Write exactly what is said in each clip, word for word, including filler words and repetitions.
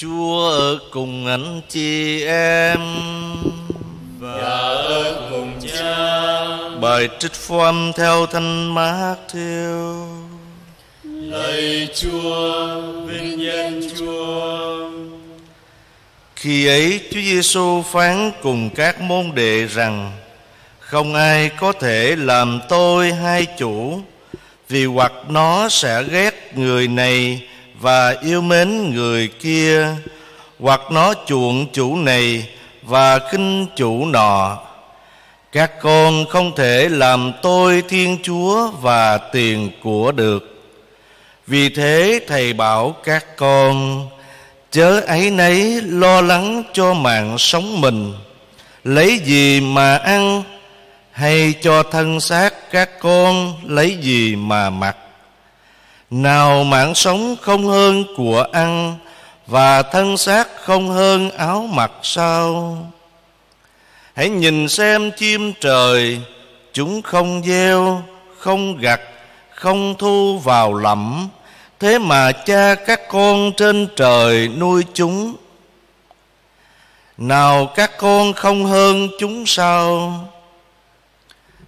Chúa ở cùng anh chị em và ở cùng cha. Bài trích Phôan theo Thánh Mát-thêu. Lạy Chúa, vinh danh Chúa. Khi ấy Chúa Giêsu phán cùng các môn đệ rằng: không ai có thể làm tôi hai chủ, vì hoặc nó sẽ ghét người này và yêu mến người kia, hoặc nó chuộng chủ này và khinh chủ nọ. Các con không thể làm tôi Thiên Chúa và tiền của được. Vì thế Thầy bảo các con chớ áy náy lo lắng cho mạng sống mình, lấy gì mà ăn, hay cho thân xác các con lấy gì mà mặc. Nào mạng sống không hơn của ăn, và thân xác không hơn áo mặc sao? Hãy nhìn xem chim trời, chúng không gieo, không gặt, không thu vào lẫm, thế mà cha các con trên trời nuôi chúng. Nào các con không hơn chúng sao?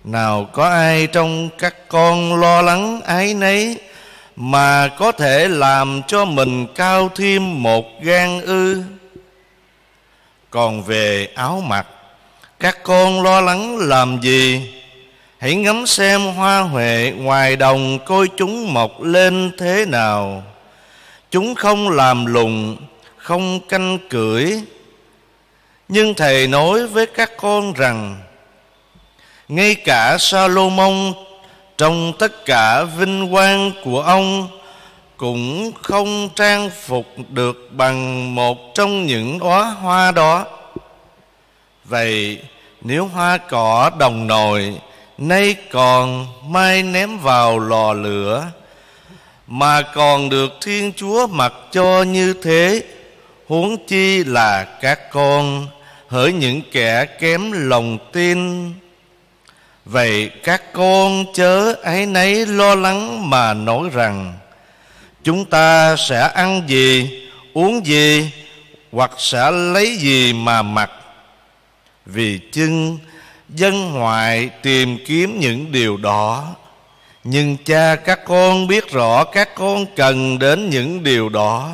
Nào có ai trong các con lo lắng áy náy mà có thể làm cho mình cao thêm một gang ư? Còn về áo mặc, các con lo lắng làm gì? Hãy ngắm xem hoa huệ ngoài đồng, coi chúng mọc lên thế nào. Chúng không làm lụng, không canh cưỡi. Nhưng Thầy nói với các con rằng, ngay cả Sa-lô-môn trong tất cả vinh quang của ông cũng không trang phục được bằng một trong những đóa hoa đó. Vậy nếu hoa cỏ đồng nồi nay còn, mai ném vào lò lửa, mà còn được Thiên Chúa mặc cho như thế, huống chi là các con, hỡi những kẻ kém lòng tin. Vậy các con chớ áy náy lo lắng mà nói rằng, chúng ta sẽ ăn gì, uống gì, hoặc sẽ lấy gì mà mặc. Vì chưng dân ngoại tìm kiếm những điều đó, nhưng cha các con biết rõ các con cần đến những điều đó.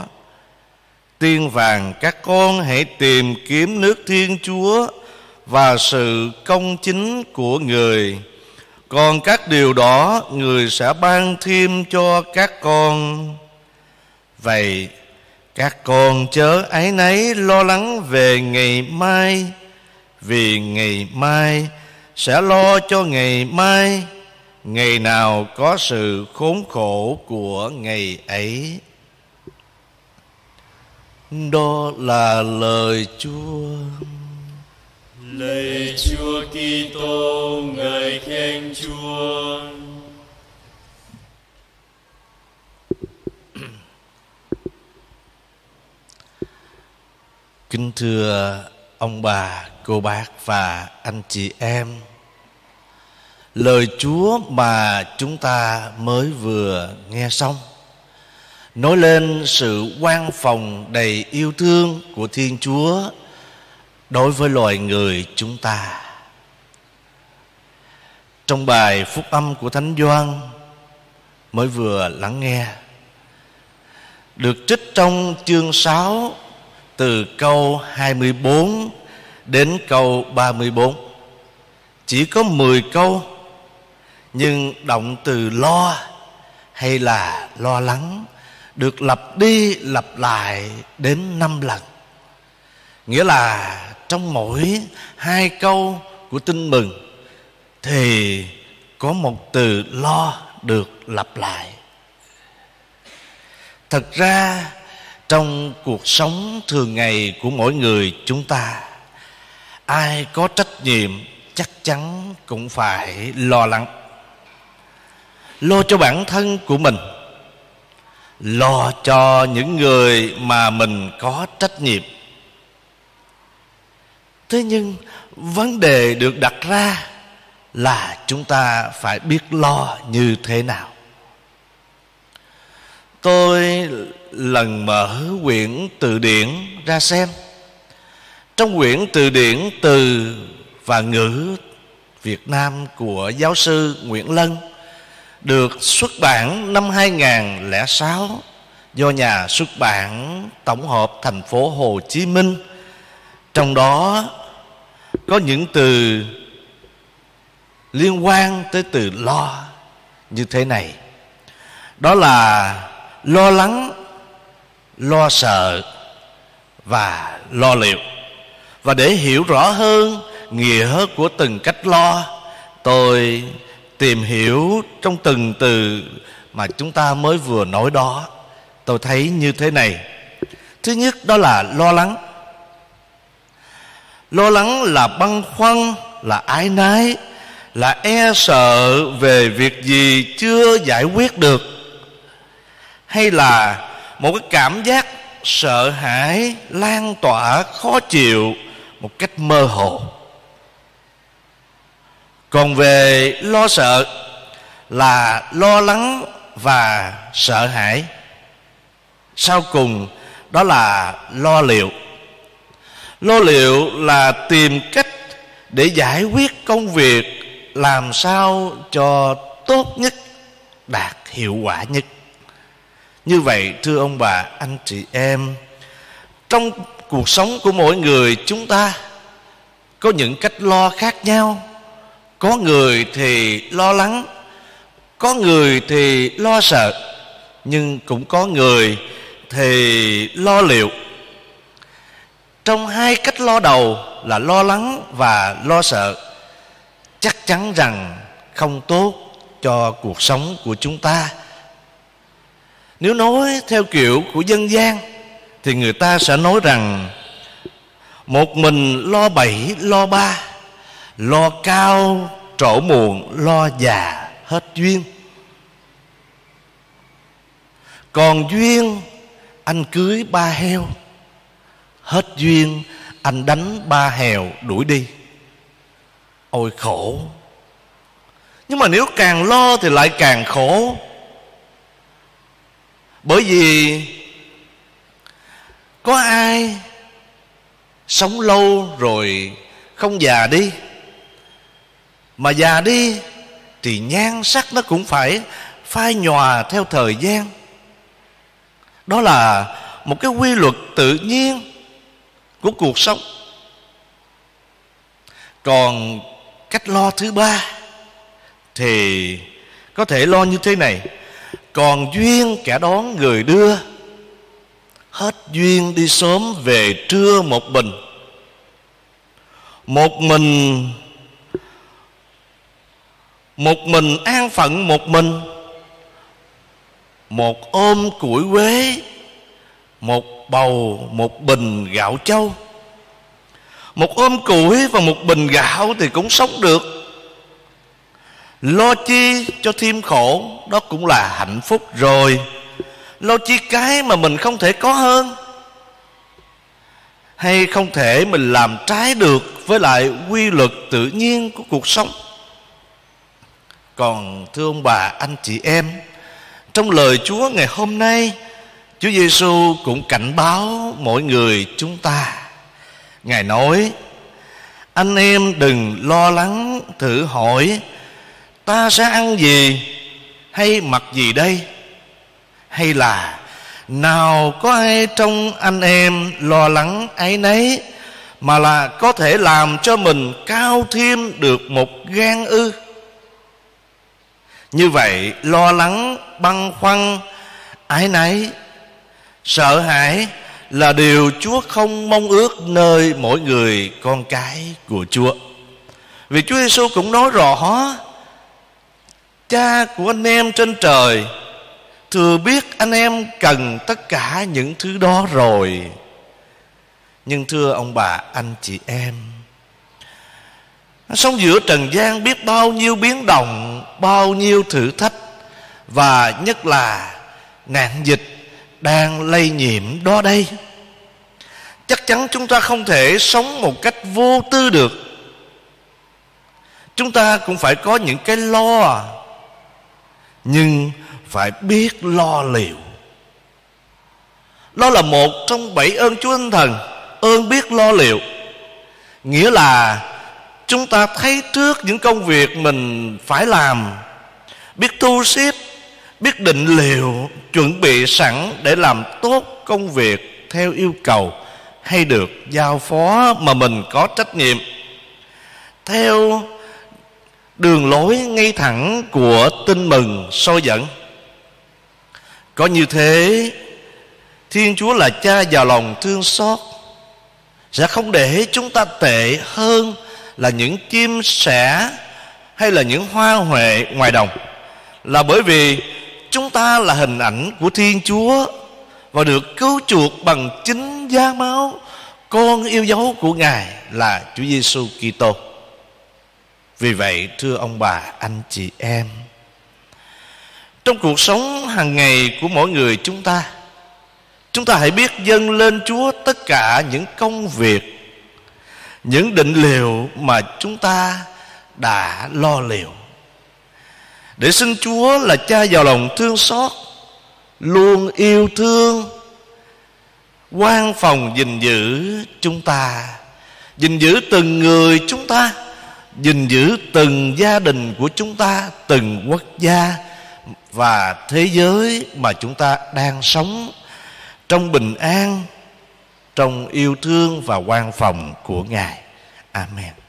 Tiên vàng các con hãy tìm kiếm nước Thiên Chúa và sự công chính của Người, còn các điều đó Người sẽ ban thêm cho các con. Vậy các con chớ áy náy lo lắng về ngày mai, vì ngày mai sẽ lo cho ngày mai. Ngày nào có sự khốn khổ của ngày ấy. Đó là lời Chúa. Lạy Chúa Kitô, ngợi khen Chúa. Kính thưa ông bà, cô bác và anh chị em, lời Chúa mà chúng ta mới vừa nghe xong nói lên sự quan phòng đầy yêu thương của Thiên Chúa đối với loài người chúng ta. Trong bài phúc âm của Thánh Gioan mới vừa lắng nghe, được trích trong chương sáu từ câu hai mươi bốn đến câu ba mươi bốn. Chỉ có mười câu, nhưng động từ lo hay là lo lắng được lặp đi lặp lại đến năm lần. Nghĩa là trong mỗi hai câu của tin mừng thì có một từ lo được lặp lại. Thật ra trong cuộc sống thường ngày của mỗi người chúng ta, ai có trách nhiệm chắc chắn cũng phải lo lắng. Lo cho bản thân của mình, lo cho những người mà mình có trách nhiệm. Thế nhưng vấn đề được đặt ra là chúng ta phải biết lo như thế nào. tôi lần mở quyển từ điển ra xem. Trong quyển từ điển từ và ngữ Việt Nam của giáo sư Nguyễn Lân được xuất bản năm hai nghìn lẻ sáu do nhà xuất bản tổng hợp thành phố Hồ Chí Minh, trong đó có những từ liên quan tới từ lo như thế này. Đó là lo lắng, lo sợ và lo liệu. Và để hiểu rõ hơn nghĩa của từng cách lo, tôi tìm hiểu trong từng từ mà chúng ta mới vừa nói đó. Tôi thấy như thế này. Thứ nhất, đó là lo lắng. Lo lắng là băn khoăn, là áy náy, là e sợ về việc gì chưa giải quyết được, hay là một cái cảm giác sợ hãi lan tỏa khó chịu một cách mơ hồ. Còn về lo sợ là lo lắng và sợ hãi. Sau cùng đó là lo liệu. Lo liệu là tìm cách để giải quyết công việc làm sao cho tốt nhất, đạt hiệu quả nhất. Như vậy thưa ông bà, anh chị em, trong cuộc sống của mỗi người chúng ta có những cách lo khác nhau. Có người thì lo lắng, có người thì lo sợ, nhưng cũng có người thì lo liệu. Trong hai cách lo đầu là lo lắng và lo sợ, chắc chắn rằng không tốt cho cuộc sống của chúng ta. Nếu nói theo kiểu của dân gian thì người ta sẽ nói rằng một mình lo bảy lo ba, lo cao trổ muộn, lo già hết duyên. Còn duyên anh cưới ba heo, hết duyên anh đánh ba hèo đuổi đi. Ôi khổ. Nhưng mà nếu càng lo thì lại càng khổ. Bởi vì có ai sống lâu rồi không già đi. Mà già đi thì nhan sắc nó cũng phải phai nhòa theo thời gian. Đó là một cái quy luật tự nhiên của cuộc sống. Còn cách lo thứ ba thì có thể lo như thế này: còn duyên kẻ đón người đưa, hết duyên đi sớm về trưa một mình. Một mình Một mình an phận một mình, một ôm củi quế, một bầu một bình gạo trâu. Một ôm củi và một bình gạo thì cũng sống được. Lo chi cho thêm khổ, đó cũng là hạnh phúc rồi. Lo chi cái mà mình không thể có hơn, hay không thể mình làm trái được với lại quy luật tự nhiên của cuộc sống. Còn thưa ông bà, anh chị em, trong lời Chúa ngày hôm nay, Chúa Giêsu cũng cảnh báo mỗi người chúng ta. Ngài nói: anh em đừng lo lắng thử hỏi ta sẽ ăn gì, hay mặc gì đây. Hay là nào có ai trong anh em lo lắng ấy nấy mà là có thể làm cho mình cao thêm được một gang ư? Như vậy lo lắng, băn khoăn, áy náy, sợ hãi là điều Chúa không mong ước nơi mỗi người con cái của Chúa. Vì Chúa Giêsu cũng nói rõ: Cha của anh em trên trời thừa biết anh em cần tất cả những thứ đó rồi. Nhưng thưa ông bà, anh chị em, sống giữa trần gian biết bao nhiêu biến động, bao nhiêu thử thách, và nhất là nạn dịch đang lây nhiễm đó đây. Chắc chắn chúng ta không thể sống một cách vô tư được. Chúng ta cũng phải có những cái lo, nhưng phải biết lo liệu. Nó là một trong bảy ơn Chúa Thánh Thần, ơn biết lo liệu. Nghĩa là chúng ta thấy trước những công việc mình phải làm, biết thu xếp, biết định liệu, chuẩn bị sẵn để làm tốt công việc theo yêu cầu hay được giao phó mà mình có trách nhiệm, theo đường lối ngay thẳng của tin mừng soi dẫn. Có như thế, Thiên Chúa là Cha giàu lòng thương xót sẽ không để chúng ta tệ hơn là những chim sẻ hay là những hoa huệ ngoài đồng, là bởi vì chúng ta là hình ảnh của Thiên Chúa và được cứu chuộc bằng chính giá máu Con yêu dấu của Ngài là Chúa Giêsu Kitô. Vì vậy, thưa ông bà, anh chị em, trong cuộc sống hàng ngày của mỗi người chúng ta, chúng ta hãy biết dâng lên Chúa tất cả những công việc, những định liệu mà chúng ta đã lo liệu, để xin Chúa là Cha giàu lòng thương xót luôn yêu thương, quan phòng gìn giữ chúng ta, gìn giữ từng người chúng ta, gìn giữ từng gia đình của chúng ta, từng quốc gia và thế giới mà chúng ta đang sống, trong bình an, trong yêu thương và quan phòng của Ngài. Amen.